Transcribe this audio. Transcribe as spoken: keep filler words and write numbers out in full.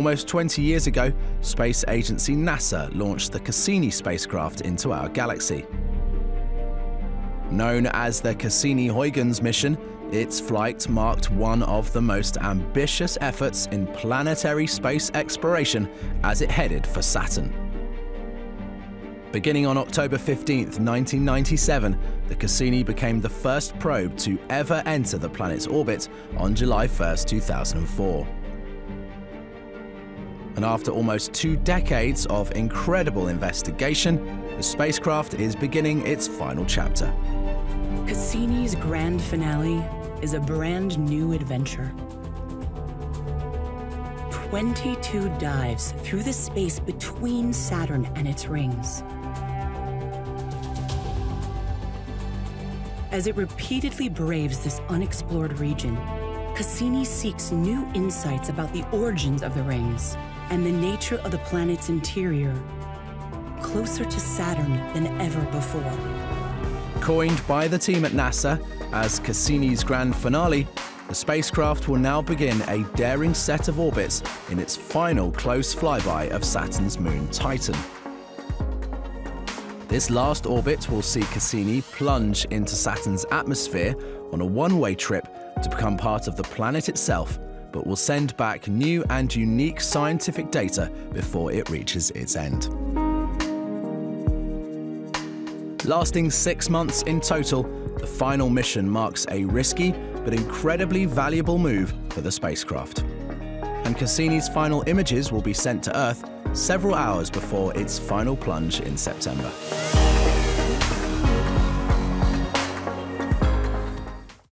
Almost twenty years ago, space agency NASA launched the Cassini spacecraft into our galaxy. Known as the Cassini-Huygens mission, its flight marked one of the most ambitious efforts in planetary space exploration as it headed for Saturn. Beginning on October fifteenth, nineteen ninety-seven, the Cassini became the first probe to ever enter the planet's orbit on July first, two thousand four. And after almost two decades of incredible investigation, the spacecraft is beginning its final chapter. Cassini's grand finale is a brand new adventure. twenty-two dives through the space between Saturn and its rings. As it repeatedly braves this unexplored region, Cassini seeks new insights about the origins of the rings and the nature of the planet's interior, closer to Saturn than ever before. Coined by the team at NASA as Cassini's grand finale, the spacecraft will now begin a daring set of orbits in its final close flyby of Saturn's moon Titan. This last orbit will see Cassini plunge into Saturn's atmosphere on a one-way trip to become part of the planet itself, but will send back new and unique scientific data before it reaches its end. Lasting six months in total, the final mission marks a risky but incredibly valuable move for the spacecraft. And Cassini's final images will be sent to Earth several hours before its final plunge in September.